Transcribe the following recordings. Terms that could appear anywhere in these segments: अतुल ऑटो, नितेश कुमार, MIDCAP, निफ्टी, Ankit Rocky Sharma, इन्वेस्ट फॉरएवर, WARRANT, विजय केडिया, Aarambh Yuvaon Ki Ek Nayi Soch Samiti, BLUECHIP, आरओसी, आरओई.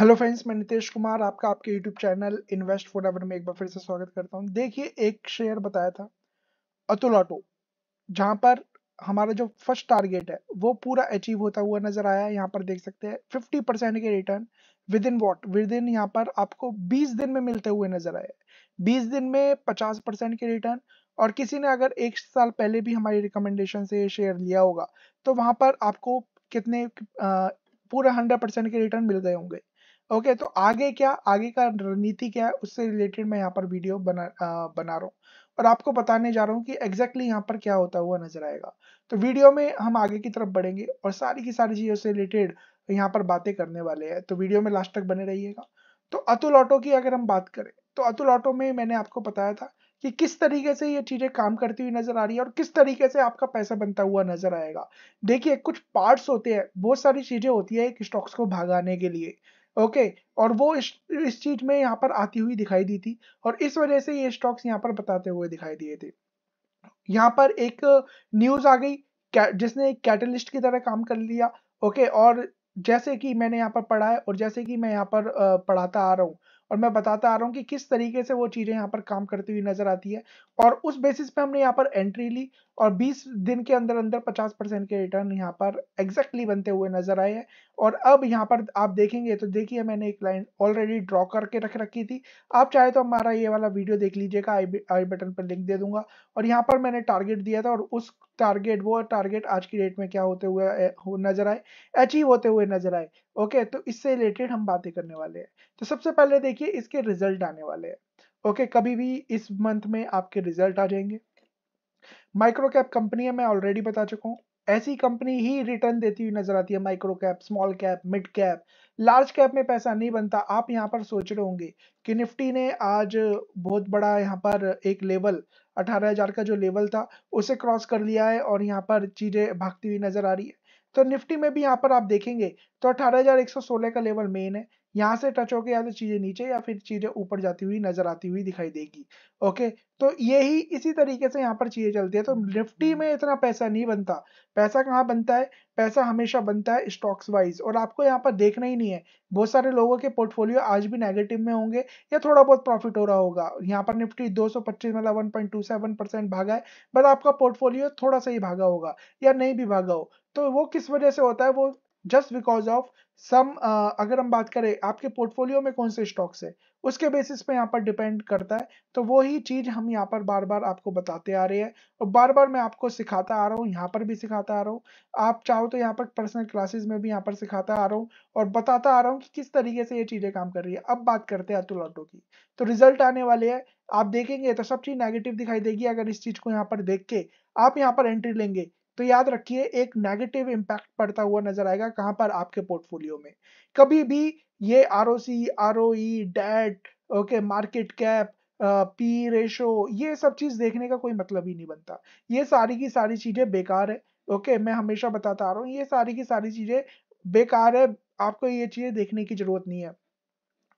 Hello friends, मैं नितेश कुमार आपका आपके यूट्यूब चैनल इन्वेस्ट फॉरएवर में एक बार फिर से स्वागत करता हूं। देखिए, एक शेयर बताया था अतुल ऑटो, जहां पर हमारा जो फर्स्ट टारगेट है वो पूरा अचीव होता हुआ नजर आया है। यहां पर देख सकते हैं 50% के रिटर्न विद इन यहाँ पर आपको 20 दिन में मिलते हुए नजर आए। 20 दिन में 50% के रिटर्न। और किसी ने अगर एक साल पहले भी हमारी रिकमेंडेशन से शेयर लिया होगा तो वहां पर आपको कितने पूरा 100% के रिटर्न मिल गए होंगे। ओके, तो आगे का रणनीति क्या है उससे रिलेटेड मैं यहाँ पर वीडियो बना रहा हूँ और आपको बताने जा रहा हूँ कि एग्जैक्टली यहाँ पर क्या होता हुआ नजर आएगा। तो वीडियो में हम आगे की तरफ बढ़ेंगे और सारी की सारी चीजों से रिलेटेड यहाँ पर बातें करने वाले हैं, तो वीडियो में लास्ट तक बने रहिएगा। तो अतुल ऑटो की अगर हम बात करें तो अतुल ऑटो में मैंने आपको बताया था कि किस तरीके से ये चीजें काम करती हुई नजर आ रही है और किस तरीके से आपका पैसा बनता हुआ नजर आएगा। देखिए, कुछ पार्ट्स होते हैं, बहुत सारी चीजें होती है एक स्टॉक्स को भगाने के लिए। ओके, और वो इस चीज में यहाँ पर आती हुई दिखाई दी थी और इस वजह से ये स्टॉक्स यहाँ पर बताते हुए दिखाई दिए थे। यहाँ पर एक न्यूज आ गई जिसने एक कैटलिस्ट की तरह काम कर लिया। ओके, और जैसे कि मैंने यहाँ पर पढ़ा है और जैसे कि मैं यहाँ पर पढ़ाता आ रहा हूँ और मैं बताता आ रहा हूँ कि किस तरीके से वो चीजें यहाँ पर काम करती हुई नजर आती है। और उस बेसिस पे हमने यहाँ पर एंट्री ली और 20 दिन के अंदर अंदर 50% के रिटर्न यहाँ पर एग्जैक्टली बनते हुए नजर आए हैं। और अब यहाँ पर आप देखेंगे तो देखिए, मैंने एक लाइन ऑलरेडी ड्रॉ करके रख रखी थी। आप चाहे तो हमारा ये वाला वीडियो देख लीजिएगा, आई बटन पर लिंक दे दूंगा। और यहाँ पर मैंने टारगेट दिया था और उस टारगेट आज की डेट में क्या होते हुए नजर आए, अचीव होते हुए नजर आए। ओके, तो इससे रिलेटेड हम बातें करने वाले हैं। तो सबसे पहले देखिए, इसके रिजल्ट आने वाले हैं। ओके, कभी भी इस मंथ में आपके रिजल्ट आ जाएंगे। माइक्रो कैप कंपनी है, मैं ऑलरेडी बता चुका हूँ। ऐसी कंपनी ही रिटर्न देती हुई नजर आती है। Micro cap, small cap, mid cap, large cap में पैसा नहीं बनता। आप यहाँ पर सोच रहे होंगे कि निफ्टी ने आज बहुत बड़ा यहाँ पर एक लेवल 18,000 का जो लेवल था उसे क्रॉस कर लिया है और यहाँ पर चीजें भागती हुई नजर आ रही है। तो निफ्टी में भी यहाँ पर आप देखेंगे तो 18,116 का लेवल मेन है। यहाँ से टच होके या तो चीजें नीचे या फिर चीजें ऊपर जाती हुई नजर आती हुई दिखाई देगी। ओके, तो यही इसी तरीके से यहाँ पर चीजें चलती है। तो निफ्टी में इतना पैसा नहीं बनता। पैसा कहाँ बनता है? पैसा हमेशा बनता है स्टॉक्स वाइज। और आपको यहाँ पर देखना ही नहीं है, बहुत सारे लोगों के पोर्टफोलियो आज भी नेगेटिव में होंगे या थोड़ा बहुत प्रॉफिट हो रहा होगा। यहाँ पर निफ्टी 225 मतलब 1.27% भागा है, बट आपका पोर्टफोलियो थोड़ा सा ही भागा होगा या नहीं भी भागा हो। तो वो किस वजह से होता है? वो जस्ट बिकॉज ऑफ सम अगर हम बात करें आपके पोर्टफोलियो में कौन से स्टॉक्स है उसके बेसिस पे यहाँ पर डिपेंड करता है। तो वो ही चीज हम यहाँ पर बार बार आपको बताते आ रहे हैं और बार बार मैं आपको सिखाता आ रहा हूँ, यहाँ पर भी सिखाता आ रहा हूँ। आप चाहो तो यहाँ पर पर्सनल क्लासेस में भी यहाँ पर सिखाता आ रहा हूँ और बताता आ रहा हूँ कि किस तरीके से ये चीजें काम कर रही है। अब बात करते हैं अतुल ऑटो की। तो रिजल्ट आने वाले है, आप देखेंगे तो सब चीज नेगेटिव दिखाई देगी। अगर इस चीज को यहाँ पर देख के आप यहाँ पर एंट्री लेंगे तो याद रखिए एक नेगेटिव इम्पैक्ट पड़ता हुआ नजर आएगा। कहां पर? आपके पोर्टफोलियो में। कभी भी ये आरओसी, आरओई, debt, okay, market cap, P ratio, ये सब चीज देखने का कोई मतलब ही नहीं बनता। ये सारी की सारी चीजें बेकार है। ओके, मैं हमेशा बताता आ रहा हूँ, ये सारी की सारी चीजें बेकार है। आपको ये चीजें देखने की जरूरत नहीं है।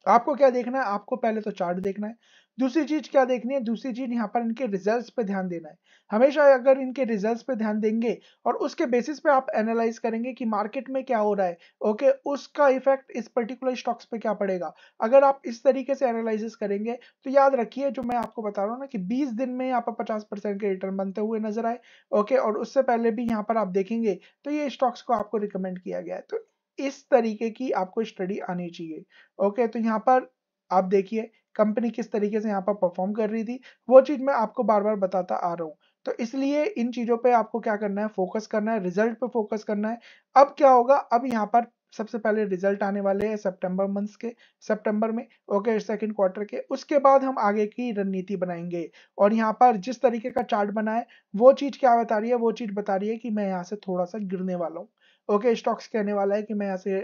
आपको क्या देखना है? आपको पहले तो चार्ट देखना है। दूसरी चीज क्या देखनी है? दूसरी चीज यहाँ पर इनके रिजल्ट्स पे ध्यान देना है। हमेशा अगर इनके रिजल्ट्स पे ध्यान देंगे और उसके बेसिस पे आप एनालाइज करेंगे कि मार्केट में क्या हो रहा है, ओके, उसका इफेक्ट इस पर्टिकुलर स्टॉक्स पे क्या पड़ेगा। अगर आप इस तरीके से एनालिसिस करेंगे तो याद रखिए जो मैं आपको बता रहा हूँ ना कि 20 दिन में यहाँ पर 50% के रिटर्न बनते हुए नजर आए। ओके, और उससे पहले भी यहाँ पर आप देखेंगे तो ये स्टॉक्स को आपको रिकमेंड किया गया है। तो इस तरीके की आपको स्टडी आनी चाहिए। ओके, तो यहाँ पर आप देखिए कंपनी किस तरीके से यहाँ पर परफॉर्म कर रही थी, वो चीज मैं आपको बार बार बताता आ रहा हूँ। तो इसलिए इन चीजों पे आपको क्या करना है? फोकस करना है, रिजल्ट पे फोकस करना है। अब क्या होगा? अब यहाँ पर सबसे पहले रिजल्ट आने वाले हैं सितंबर मंथ के, सितंबर में, ओके, सेकंड क्वार्टर के। उसके बाद हम आगे की रणनीति बनाएंगे और यहाँ पर जिस तरीके का चार्ट बना है वो चीज क्या बता रही है? वो चीज बता रही है कि मैं यहाँ से थोड़ा सा गिरने वाला हूँ। ओके, स्टॉक्स कहने वाला है कि मैं यहाँ से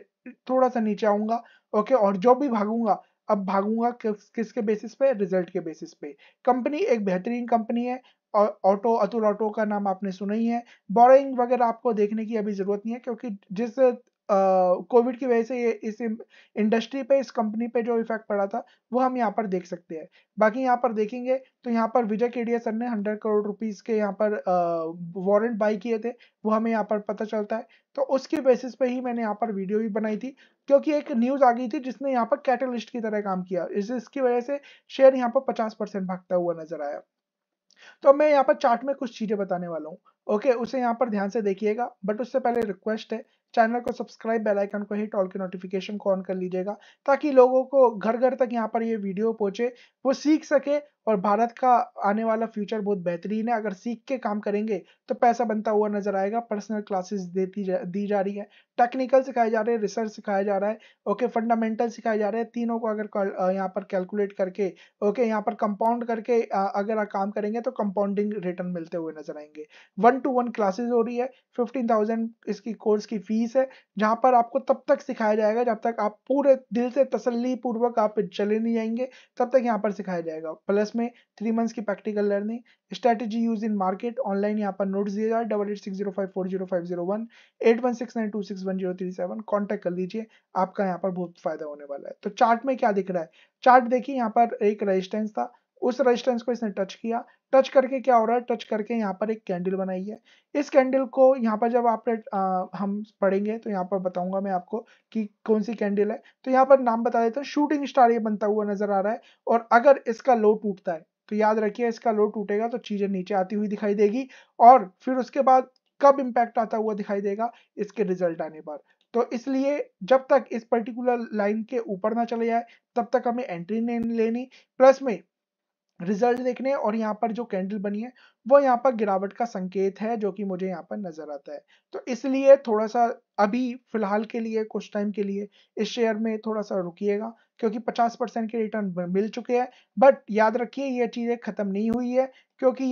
थोड़ा सा नीचे आऊंगा। ओके, और जो भी भागूंगा, अब भागूंगा किसके बेसिस पे? रिजल्ट के बेसिस पे। कंपनी एक बेहतरीन कंपनी है और ऑटो, अतुल ऑटो का नाम आपने सुना ही है। बोरिंग वगैरह आपको देखने की अभी जरूरत नहीं है क्योंकि जिस कोविड की वजह से ये इस इंडस्ट्री पे, इस कंपनी पे जो इफेक्ट पड़ा था वो हम यहाँ पर देख सकते हैं। बाकी यहाँ पर देखेंगे तो यहाँ पर विजय केडिया सर ने 100 करोड़ रुपीस के यहाँ पर वारंट बाई किए थे, वो हमें यहाँ पर पता चलता है। तो उसके बेसिस पे ही मैंने यहाँ पर वीडियो भी बनाई थी, क्योंकि एक न्यूज आ गई थी जिसने यहाँ पर कैटलिस्ट की तरह काम किया, इसकी वजह से शेयर यहाँ पर 50% भागता हुआ नजर आया। तो मैं यहाँ पर चार्ट में कुछ चीजें बताने वाला हूँ, ओके, उसे यहाँ पर ध्यान से देखिएगा। बट उससे पहले रिक्वेस्ट है, चैनल को सब्सक्राइब, बेल आइकन को हिट, ऑल के नोटिफिकेशन को ऑन कर लीजिएगा, ताकि लोगों को घर घर तक यहाँ पर ये वीडियो पहुंचे, वो सीख सके। और भारत का आने वाला फ्यूचर बहुत बेहतरीन है, अगर सीख के काम करेंगे तो पैसा बनता हुआ नजर आएगा। पर्सनल क्लासेस दी जा रही है, टेक्निकल सिखाए जा रहे हैं, रिसर्च सिखाया जा रहा है, ओके, फंडामेंटल सिखाए जा रहे हैं। तीनों को अगर यहाँ पर कैलकुलेट करके, ओके, यहाँ पर कंपाउंड करके अगर काम करेंगे तो कंपाउंडिंग रिटर्न मिलते हुए नजर आएंगे। 1-to-1 क्लासेज हो रही है, 15,000 इसकी कोर्स की फीस है, जहाँ पर आपको तब तक सिखाया जाएगा जब तक आप पूरे दिल से तसल्ली पूर्वक आप चले नहीं जाएंगे, तब तक यहाँ पर सिखाया जाएगा। प्लस में 3 months की practical learning, strategy use in market, online यहाँ पर नोट्स दिए जा रहे हैं 8860540501, 8169261037। कॉन्टेक्ट कर लीजिए, आपका यहाँ पर बहुत फायदा होने वाला है। तो चार्ट में क्या दिख रहा है, चार्ट देखिए, यहाँ पर एक रेजिस्टेंस था, उस रेजिस्टेंस को इसने टच किया, टच करके क्या हो रहा है, टच करके यहाँ पर एक कैंडल बनाई है। इस कैंडल को यहाँ पर जब आप हम पढ़ेंगे तो यहाँ पर बताऊंगा मैं आपको कि कौन सी कैंडल है। तो यहाँ पर नाम बता देता हूँ, शूटिंग स्टार ये बनता हुआ नजर आ रहा है। और अगर इसका लो टूटता है तो याद रखिए, इसका लो टूटेगा तो चीजें नीचे आती हुई दिखाई देगी, और फिर उसके बाद कब इम्पैक्ट आता हुआ दिखाई देगा, इसके रिजल्ट आने पर। तो इसलिए जब तक इस पर्टिकुलर लाइन के ऊपर ना चले जाए तब तक हमें एंट्री नहीं लेनी। प्लस में रिजल्ट देखने, और यहाँ पर जो कैंडल बनी है वो यहाँ पर गिरावट का संकेत है, जो कि मुझे यहाँ पर नजर आता है। तो इसलिए थोड़ा सा अभी फिलहाल के लिए, कुछ टाइम के लिए इस शेयर में थोड़ा सा रुकिएगा, क्योंकि 50% के रिटर्न मिल चुके हैं। बट याद रखिए, ये चीजें खत्म नहीं हुई है, क्योंकि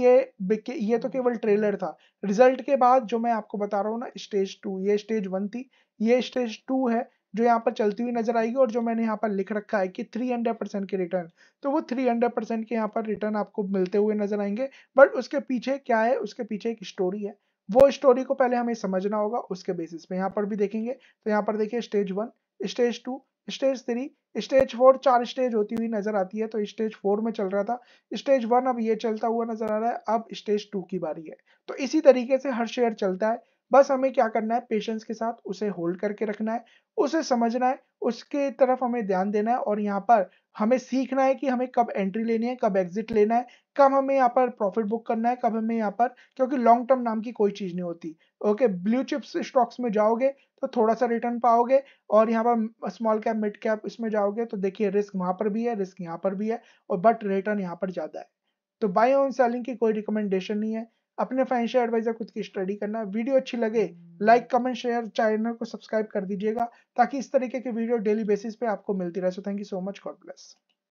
ये तो केवल ट्रेलर था। रिजल्ट के बाद जो मैं आपको बता रहा हूँ ना, स्टेज 2, ये स्टेज 1 थी, ये स्टेज 2 है जो यहाँ पर चलती हुई नजर आएगी। और जो मैंने यहाँ पर लिख रखा है कि 300% के रिटर्न, तो वो 300% के यहाँ पर रिटर्न आपको मिलते हुए नजर आएंगे। बट उसके पीछे क्या है, उसके पीछे एक स्टोरी है, वो स्टोरी को पहले हमें समझना होगा। उसके बेसिस पे यहाँ पर भी देखेंगे, तो यहाँ पर देखिए stage 1, stage 2, stage 3, stage 4, 4 stage होती हुई नजर आती है। तो स्टेज 4 में चल रहा था स्टेज 1, अब ये चलता हुआ नजर आ रहा है, अब स्टेज 2 की बारी है। तो इसी तरीके से हर शेयर चलता है। बस हमें क्या करना है, पेशेंस के साथ उसे होल्ड करके रखना है, उसे समझना है, उसके तरफ हमें ध्यान देना है। और यहाँ पर हमें सीखना है कि हमें कब एंट्री लेनी है, कब एग्जिट लेना है, कब हमें यहाँ पर प्रॉफिट बुक करना है, कब हमें यहाँ पर, क्योंकि लॉन्ग टर्म नाम की कोई चीज़ नहीं होती, ओके। ब्लू चिप्स स्टॉक्स में जाओगे तो थोड़ा सा रिटर्न पाओगे, और यहाँ पर स्मॉल कैप मिड कैप इसमें जाओगे तो देखिए रिस्क वहाँ पर भी है, रिस्क यहाँ पर भी है, और बट रिटर्न यहाँ पर ज़्यादा है। तो बाय ऑन सेलिंग की कोई रिकमेंडेशन नहीं है, अपने फाइनेंशियल एडवाइजर खुद की स्टडी करना। वीडियो अच्छी लगे लाइक, कमेंट, शेयर, चैनल को सब्सक्राइब कर दीजिएगा, ताकि इस तरीके के वीडियो डेली बेसिस पे आपको मिलती रहे। So thank you so much, God bless.